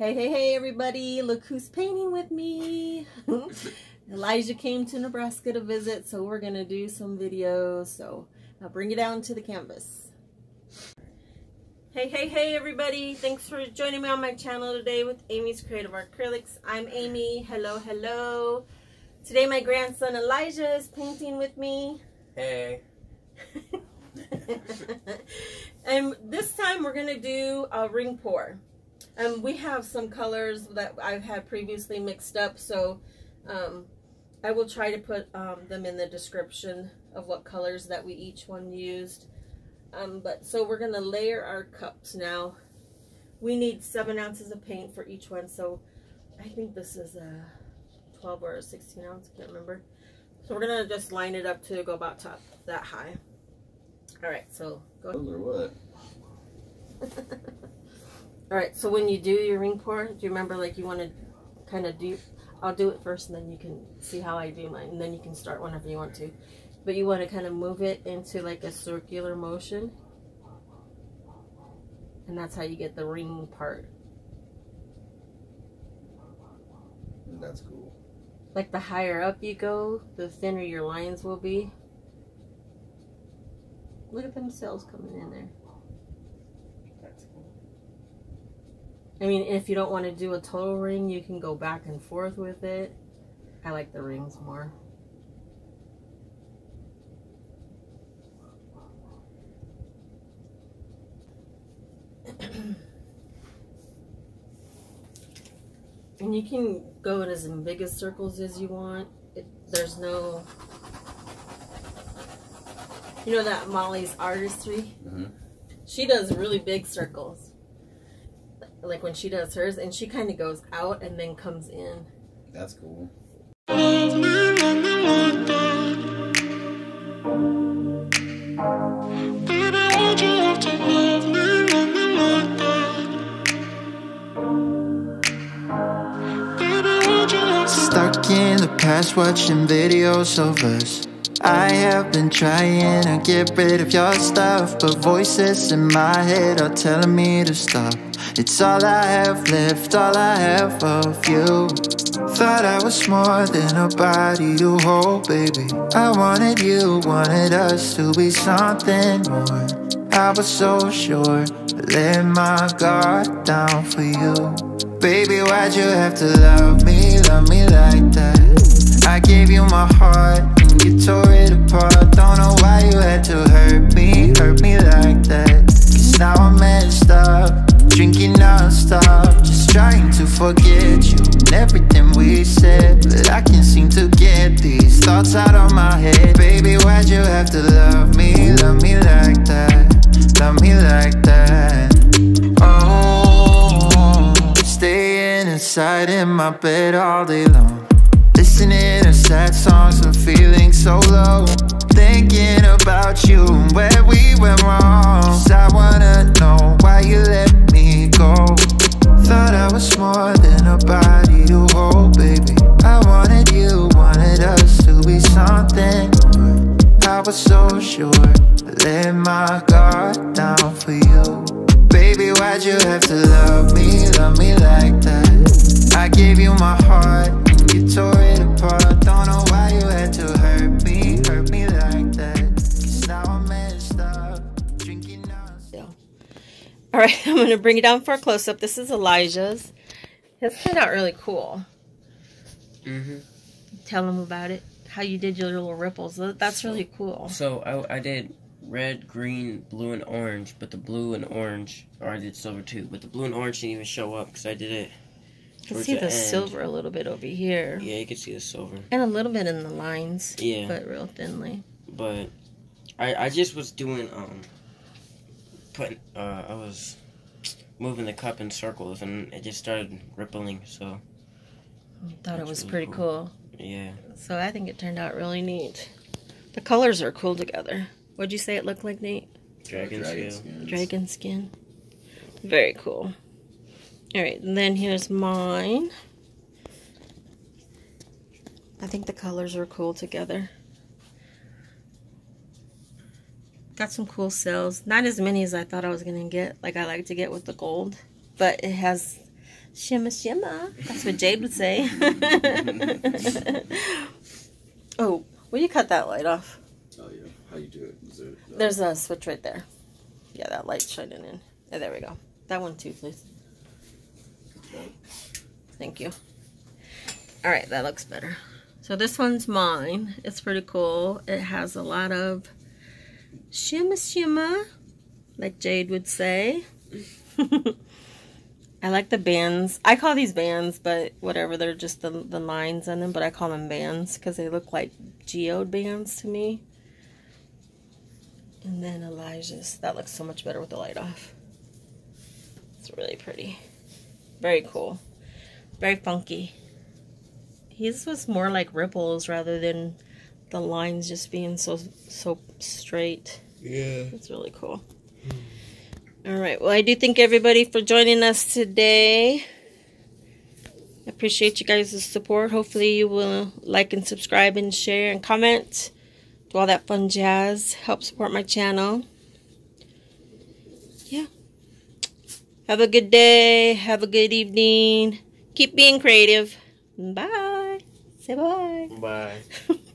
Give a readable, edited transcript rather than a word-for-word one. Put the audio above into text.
Hey, hey, hey, everybody. Look who's painting with me. Elijah came to Nebraska to visit, so we're going to do some videos. So I'll bring you down to the canvas. Hey, hey, hey, everybody. Thanks for joining me on my channel today with Amy's Creative Art Acrylics. I'm Amy. Hello, hello. Today my grandson Elijah is painting with me. Hey. And this time we're going to do a ring pour. We have some colors that I've had previously mixed up, so I will try to put them in the description of what colors that we each one used. So we're going to layer our cups now. We need 7 ounces of paint for each one, so I think this is a 12 or a 16 ounce, I can't remember. So we're going to just line it up to go about top that high. Alright, so go ahead. Or what? All right, so when you do your ring pour, do you remember, like, you want to kind of do, I'll do it first and then you can see how I do mine, and then you can start whenever you want to. But you want to kind of move it into like a circular motion. And that's how you get the ring part. That's cool. Like the higher up you go, the thinner your lines will be. Look at them cells coming in there. I mean, if you don't want to do a total ring, you can go back and forth with it. I like the rings more. And you can go in as big as circles as you want. There's no... You know that Molly's Artistry? Mm-hmm. She does really big circles. Like when she does hers, and she kind of goes out and then comes in. That's cool. Stuck in the past, watching videos of us. I have been trying to get rid of your stuff, but voices in my head are telling me to stop. It's all I have left, all I have of you. Thought I was more than a body to hold, baby. I wanted you, wanted us to be something more. I was so sure, let my guard down for you. Baby, why'd you have to love me like that? I gave you my heart and you tore it apart. Don't know why you had to hurt me like that. Cause now I'm messed up, drinking non-stop, just trying to forget you and everything we said. But I can't seem to get these thoughts out of my head. Baby, why'd you have to love me like that? Love me like that. Oh, staying inside in my bed all day long, listening to sad songs and feeling so low, thinking about you and where we went wrong. Cause I wanna know why you let me go. Thought I was more than a body to hold, baby. I wanted you, wanted us to be something more. I was so sure, I let my guard down for you. Baby, why'd you have to love me like that? I gave you my heart and you tore it apart. Don't know why you had to hurt me like that. Cause now I'm messed up, drinking now. Alright, I'm gonna bring it down for a close up. This is Elijah's. It's turned out really cool. Mm-hmm. Tell him about it. How you did your little ripples. That's really cool. So I did red, green, blue, and orange, but the blue and orange, or I did silver too, but the blue and orange didn't even show up because I did it. You can see the silver a little bit over here. Yeah, you can see the silver. And a little bit in the lines. Yeah. But real thinly. But I just was doing, I was moving the cup in circles and it just started rippling, so. I thought it was really pretty cool. Yeah. So I think it turned out really neat. The colors are cool together. What'd you say it looked like, Nate? Dragon skin. Dragon skin. Very cool. Alright, and then here's mine. I think the colors are cool together. Got some cool cells. Not as many as I thought I was going to get, like I like to get with the gold. But it has Shimma, shimma. That's what Jade would say. Oh, will you cut that light off? Oh, yeah. How you do it? Is there, no. There's a switch right there. Yeah, that light's shining in. Oh, there we go. That one too, please. Okay. Thank you. All right, that looks better. So this one's mine. It's pretty cool. It has a lot of shimma, shimma, like Jade would say. I like the bands. I call these bands, but whatever, they're just the lines on them, but I call them bands because they look like geode bands to me. And then Elijah's, that looks so much better with the light off. It's really pretty. Very cool. Very funky. His was more like ripples rather than the lines just being so straight. Yeah. It's really cool. All right, well, I do thank everybody for joining us today. I appreciate you guys' support. Hopefully you will like and subscribe and share and comment. Do all that fun jazz. Help support my channel. Yeah. Have a good day. Have a good evening. Keep being creative. Bye. Say bye. Bye.